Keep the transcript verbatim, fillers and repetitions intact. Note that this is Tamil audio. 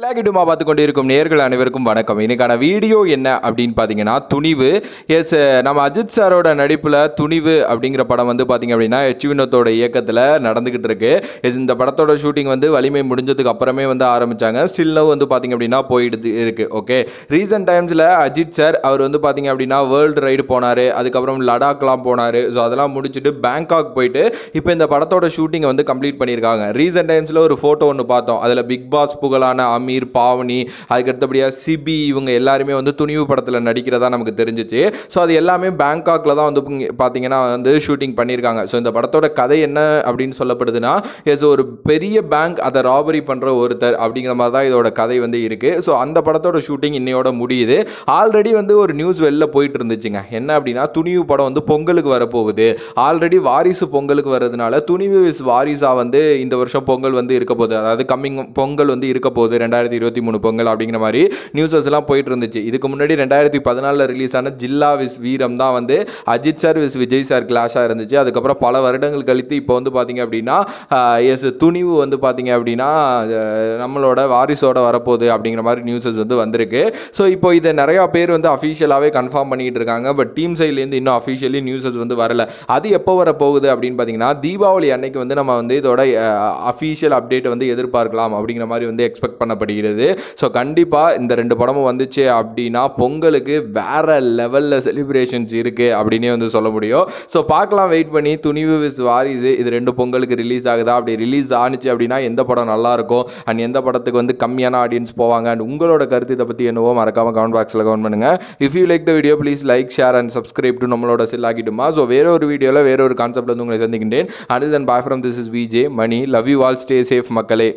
எல்லாக்கிட்டுமா பார்த்து கொண்டு இருக்கும் நேயர்கள் அனைவருக்கும் வணக்கம். இன்றைக்கான வீடியோ என்ன அப்படின்னு பார்த்தீங்கன்னா, துணிவு. எஸ், நம்ம அஜித் சாரோட நடிப்பில் துணிவு அப்படிங்கிற படம் வந்து பார்த்திங்க அப்படின்னா எச் வினோத்தோட இயக்கத்தில் நடந்துக்கிட்டு இருக்கு. எஸ், இந்த படத்தோட ஷூட்டிங் வந்து வலிமை முடிஞ்சதுக்கு அப்புறமே வந்து ஆரம்பித்தாங்க. ஸ்டில்லும் வந்து பார்த்திங்க அப்படின்னா போயிட்டு இருக்குது. ஓகே, ரீசன்ட் டைம்ஸில் அஜித் சார் அவர் வந்து பார்த்திங்க அப்படின்னா வேர்ல்டு ரைடு போனார், அதுக்கப்புறம் லடாக்லாம் போனார். ஸோ அதெல்லாம் முடிச்சுட்டு பேங்காக் போயிட்டு இப்போ இந்த படத்தோட ஷூட்டிங்கை வந்து கம்ப்ளீட் பண்ணியிருக்காங்க. ரீசன்ட் டைம்ஸில் ஒரு ஃபோட்டோ ஒன்று பார்த்தோம். அதில் பிக் பாஸ் புகழான மீர், பாவனி, அதுக்கடுத்தபடியாக சிபி, இவங்க எல்லாருமே வந்து துணிவு படத்தில் நடிக்கிறதா நமக்கு தெரிஞ்சிச்சு. ஸோ அது எல்லாமே பேங்காக்கில் தான் வந்து பார்த்தீங்கன்னா வந்து ஷூட்டிங் பண்ணியிருக்காங்க. ஸோ இந்த படத்தோட கதை என்ன அப்படின்னு சொல்லப்படுதுன்னா, எஸ், ஒரு பெரிய பேங்க் அதை ராபரி பண்ணுற ஒருத்தர் அப்படிங்கிற மாதிரி தான் இதோட கதை வந்து இருக்குது. ஸோ அந்த படத்தோட ஷூட்டிங் இன்னையோட முடியுது. ஆல்ரெடி வந்து ஒரு நியூஸ் வெளில போயிட்டு இருந்துச்சுங்க. என்ன அப்படின்னா, துணிவு படம் வந்து பொங்கலுக்கு வரப்போகுது. ஆல்ரெடி வாரிசு பொங்கலுக்கு வர்றதுனால துணிவு இஸ் வாரிசா வந்து இந்த வருஷம் பொங்கல் வந்து இருக்க போகுது. அதாவது கம்மிங் பொங்கல் வந்து இருக்க போகுது ரெண்டாயிரத்தி இருபத்தி மூணு பொங்கல் அப்படிங்கிற மாதிரி நியூஸஸ் எல்லாம் போயிட்டு இருந்துச்சு. இதுக்கு முன்னாடி ரெண்டாயிரத்தி பதினாலில் ரிலீஸ் ஆன ஜில்லா விஸ் வீரம் தான் வந்து அஜித் சார் விஸ் விஜய் சார் கிளாஷாக இருந்துச்சு. அதுக்கப்புறம் பல வருடங்கள் கழித்து இப்போ வந்து பார்த்தீங்க அப்படின்னா எஸ் துணிவு வந்து பார்த்தீங்க அப்படின்னா நம்மளோட வாரிசோட வரப்போகுது அப்படிங்கிற மாதிரி நியூஸஸ் வந்து வந்திருக்கு. ஸோ இப்போ இதை நிறையா பேர் வந்து அஃபிஷியலாகவே கன்ஃபார்ம் பண்ணிகிட்டு இருக்காங்க. பட் டீம் சைட்லேருந்து இன்னும் அஃபிஷியலி நியூஸஸ் வந்து வரல. அது எப்போ வரப்போகுது அப்படின்னு பார்த்தீங்கன்னா, தீபாவளி அன்னைக்கு வந்து நம்ம வந்து இதோட அஃபிஷியல் அப்டேட்டை வந்து எதிர்பார்க்கலாம் அப்படிங்கிற மாதிரி வந்து எக்ஸ்பெக்ட் பண்ண படுகிறது. ஸோ கண்டிப்பாக இந்த ரெண்டு படமும் வந்துச்சு அப்படின்னா பொங்கலுக்கு வேற லெவலில் செலிப்ரேஷன்ஸ் இருக்குது அப்படின்னே வந்து சொல்ல முடியும். ஸோ பார்க்கலாம், வெயிட் பண்ணி. துணிவு விஸ் வாரிசு இது ரெண்டு பொங்கலுக்கு ரிலீஸ் ஆகுதா? அப்படி ரிலீஸ் ஆனிச்சு அப்படின்னா எந்த படம் நல்லாயிருக்கும் அண்ட் எந்த படத்துக்கு வந்து கம்மியான ஆடியன்ஸ் போவாங்க அண்ட் உங்களோட கருத்து இதை பற்றி என்னவோ மறக்காமல் கமெண்ட் பாக்ஸில் கமெண்ட் பண்ணுங்கள். If you like the video please like, share and subscribe to நம்மளோட சில்லாக்கிட்டுமா. ஸோ வேற ஒரு வீடியோவில் வேற ஒரு கான்செப்டில் வந்து உங்களை சந்திக்கின்றேன். And then bye from this is VJ Mani. Love you all, stay safe மக்களே.